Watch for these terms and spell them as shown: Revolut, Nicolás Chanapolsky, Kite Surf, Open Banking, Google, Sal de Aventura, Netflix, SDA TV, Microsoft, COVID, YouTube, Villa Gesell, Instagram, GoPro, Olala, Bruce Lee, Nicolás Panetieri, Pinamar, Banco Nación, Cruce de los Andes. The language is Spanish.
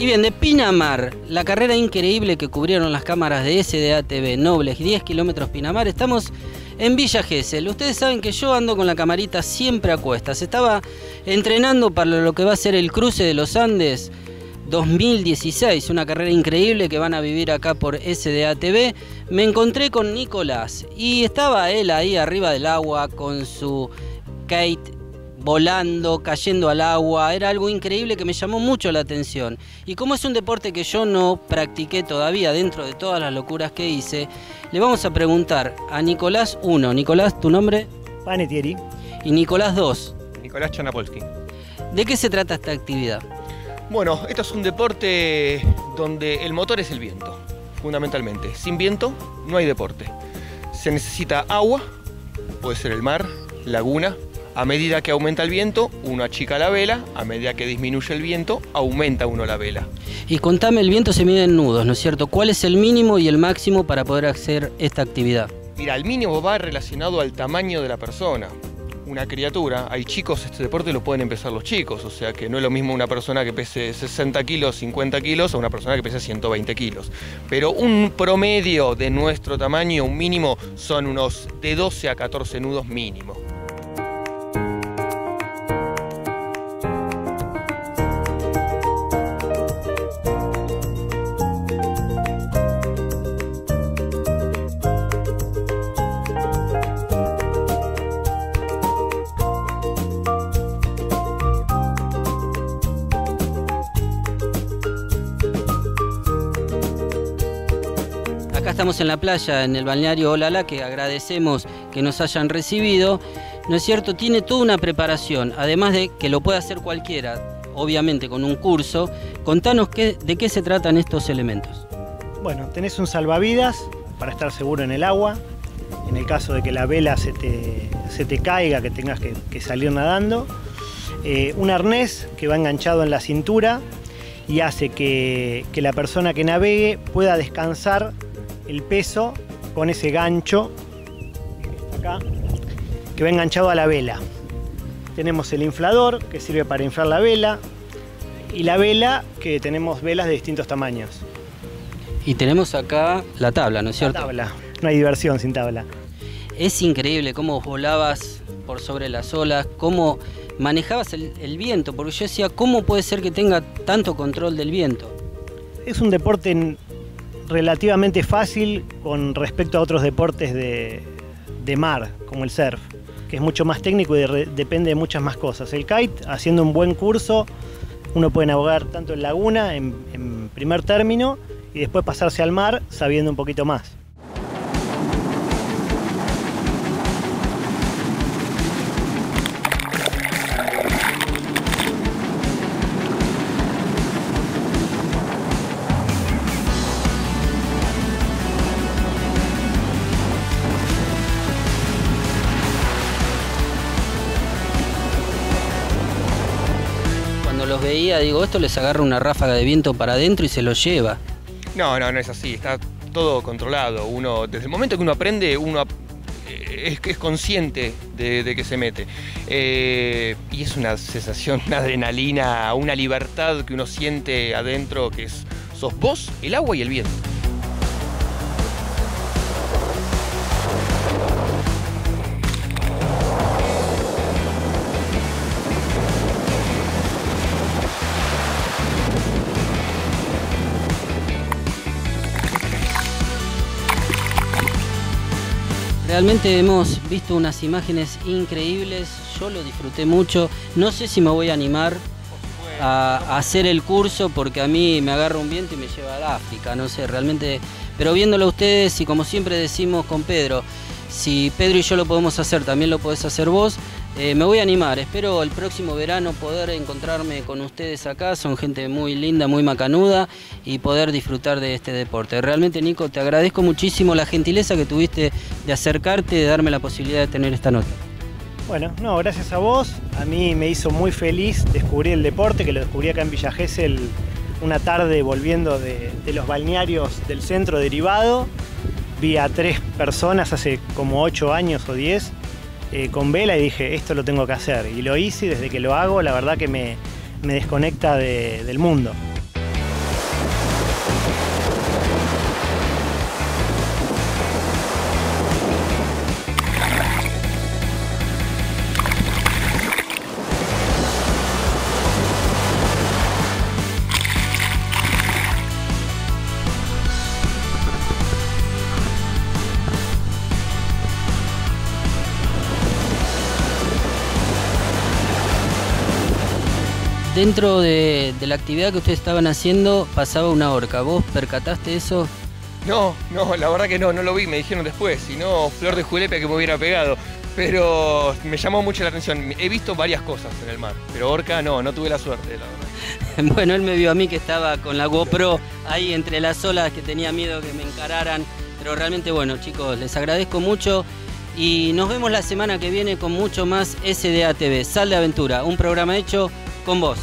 Y bien, de Pinamar, la carrera increíble que cubrieron las cámaras de SDA TV, nobles 10 kilómetros Pinamar, estamos en Villa Gesell. Ustedes saben que yo ando con la camarita siempre a cuestas. Estaba entrenando para lo que va a ser el Cruce de los Andes 2016, una carrera increíble que van a vivir acá por SDA TV. Me encontré con Nicolás y estaba él ahí arriba del agua con su kite volando, cayendo al agua. Era algo increíble que me llamó mucho la atención. Y como es un deporte que yo no practiqué todavía, dentro de todas las locuras que hice, le vamos a preguntar a Nicolás 1. Nicolás, ¿tu nombre? Panetieri. Y Nicolás 2. Nicolás Chanapolsky. ¿De qué se trata esta actividad? Bueno, esto es un deporte donde el motor es el viento, fundamentalmente. Sin viento no hay deporte. Se necesita agua, puede ser el mar, laguna. A medida que aumenta el viento, uno achica la vela. A medida que disminuye el viento, aumenta uno la vela. Y contame, el viento se mide en nudos, ¿no es cierto? ¿Cuál es el mínimo y el máximo para poder hacer esta actividad? Mira, el mínimo va relacionado al tamaño de la persona. Una criatura, hay chicos, este deporte lo pueden empezar los chicos. O sea que no es lo mismo una persona que pese 60 kilos, 50 kilos, a una persona que pese 120 kilos. Pero un promedio de nuestro tamaño, un mínimo, son unos de 12 a 14 nudos mínimo. Acá estamos en la playa, en el balneario Olala, que agradecemos que nos hayan recibido. ¿No es cierto? Tiene toda una preparación, además de que lo puede hacer cualquiera, obviamente con un curso. Contanos de qué se tratan estos elementos. Bueno, tenés un salvavidas para estar seguro en el agua. En el caso de que la vela se te caiga, que tengas que salir nadando. Un arnés que va enganchado en la cintura y hace que la persona que navegue pueda descansar el peso con ese gancho acá, que va enganchado a la vela. Tenemos el inflador que sirve para inflar la vela y la vela, que tenemos velas de distintos tamaños. Y tenemos acá la tabla, ¿no es cierto? La tabla, no hay diversión sin tabla. Es increíble cómo volabas por sobre las olas, cómo manejabas el viento, porque yo decía, ¿cómo puede ser que tenga tanto control del viento? Es un deporte relativamente fácil con respecto a otros deportes de mar, como el surf, que es mucho más técnico y depende de muchas más cosas. El kite, haciendo un buen curso, uno puede navegar tanto en laguna, en primer término, y después pasarse al mar sabiendo un poquito más. Los veía, digo, esto les agarra una ráfaga de viento para adentro y se los lleva. No es así, está todo controlado. Uno, desde el momento que uno aprende, uno es consciente de que se mete. Y es una sensación, una adrenalina, una libertad que uno siente adentro, que es, sos vos, el agua y el viento. Realmente hemos visto unas imágenes increíbles, yo lo disfruté mucho. No sé si me voy a animar a hacer el curso, porque a mí me agarra un viento y me lleva al África, no sé, realmente. Pero viéndolo a ustedes, y como siempre decimos con Pedro, si Pedro y yo lo podemos hacer, también lo podés hacer vos. Me voy a animar, espero el próximo verano poder encontrarme con ustedes acá. Son gente muy linda, muy macanuda, y poder disfrutar de este deporte. Realmente, Nico, te agradezco muchísimo la gentileza que tuviste de acercarte, de darme la posibilidad de tener esta nota. Bueno, no, gracias a vos. A mí me hizo muy feliz descubrir el deporte, que lo descubrí acá en Villa Gesell una tarde volviendo de los balnearios del centro derivado. Vi a 3 personas hace como 8 años o 10 con vela y dije, esto lo tengo que hacer. Y lo hice, y desde que lo hago, la verdad que me desconecta del mundo. Dentro de la actividad que ustedes estaban haciendo pasaba una orca. ¿Vos percataste eso? No, la verdad que no lo vi, me dijeron después, si no, flor de julepia que me hubiera pegado. Pero me llamó mucho la atención. He visto varias cosas en el mar, pero orca no tuve la suerte, la verdad. Bueno, él me vio a mí que estaba con la GoPro ahí entre las olas, que tenía miedo que me encararan. Pero realmente, bueno, chicos, les agradezco mucho y nos vemos la semana que viene con mucho más SDA TV, Sal de Aventura, un programa hecho con vos.